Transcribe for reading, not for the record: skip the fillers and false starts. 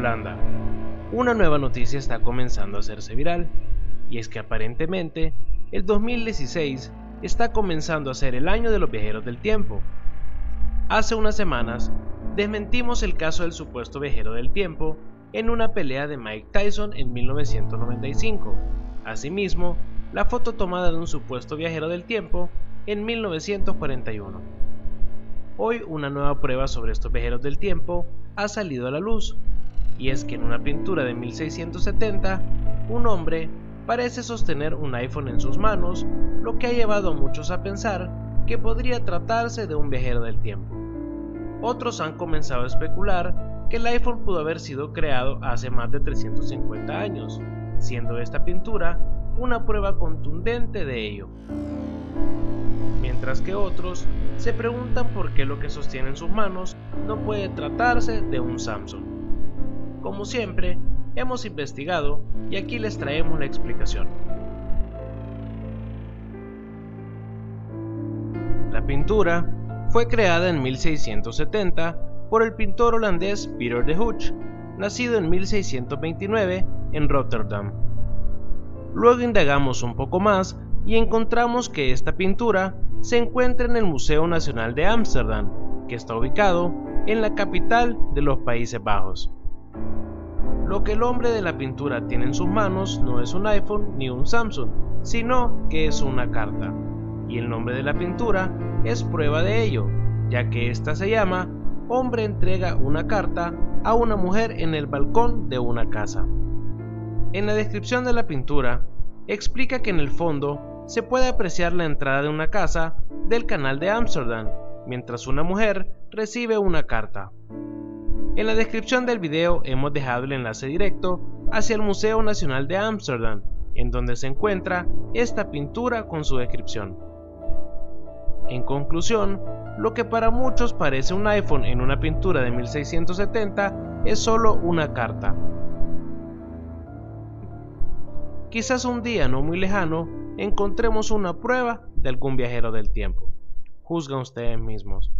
Holanda. Una nueva noticia está comenzando a hacerse viral, y es que aparentemente el 2016 está comenzando a ser el año de los viajeros del tiempo. Hace unas semanas desmentimos el caso del supuesto viajero del tiempo en una pelea de Mike Tyson en 1995. Asimismo, la foto tomada de un supuesto viajero del tiempo en 1941. Hoy una nueva prueba sobre estos viajeros del tiempo ha salido a la luz, y es que en una pintura de 1670, un hombre parece sostener un iPhone en sus manos, lo que ha llevado a muchos a pensar que podría tratarse de un viajero del tiempo. Otros han comenzado a especular que el iPhone pudo haber sido creado hace más de 350 años, siendo esta pintura una prueba contundente de ello. Mientras que otros se preguntan por qué lo que sostiene en sus manos no puede tratarse de un Samsung. Como siempre, hemos investigado y aquí les traemos la explicación. La pintura fue creada en 1670 por el pintor holandés Pieter de Hooch, nacido en 1629 en Rotterdam. Luego indagamos un poco más y encontramos que esta pintura se encuentra en el Museo Nacional de Ámsterdam, que está ubicado en la capital de los Países Bajos. Lo que el hombre de la pintura tiene en sus manos no es un iPhone ni un Samsung, sino que es una carta, y el nombre de la pintura es prueba de ello, ya que esta se llama "Hombre entrega una carta a una mujer en el balcón de una casa". En la descripción de la pintura explica que en el fondo se puede apreciar la entrada de una casa del canal de Ámsterdam, mientras una mujer recibe una carta. En la descripción del video hemos dejado el enlace directo hacia el Museo Nacional de Ámsterdam, en donde se encuentra esta pintura con su descripción. En conclusión, lo que para muchos parece un iPhone en una pintura de 1670 es solo una carta. Quizás un día no muy lejano encontremos una prueba de algún viajero del tiempo. Juzguen ustedes mismos.